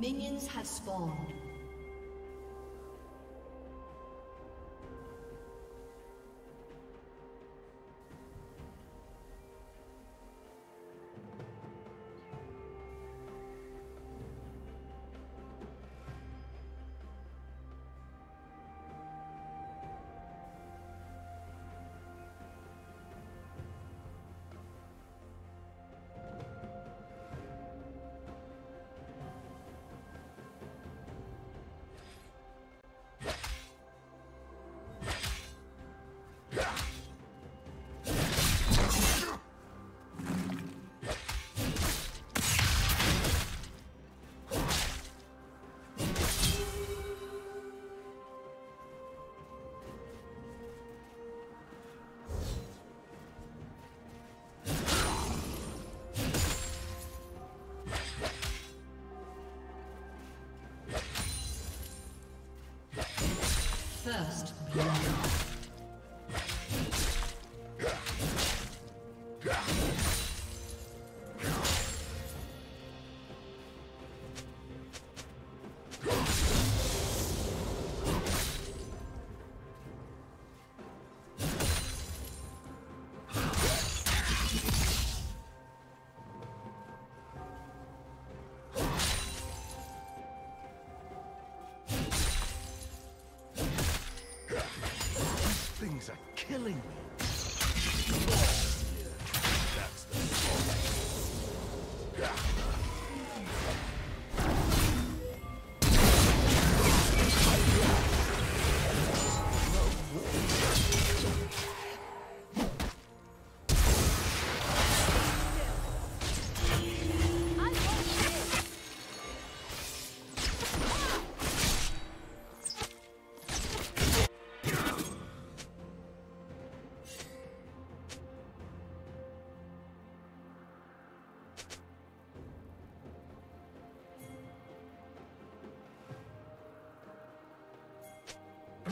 Minions have spawned. First, yeah. Things are killing me. That's the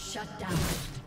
Shut down.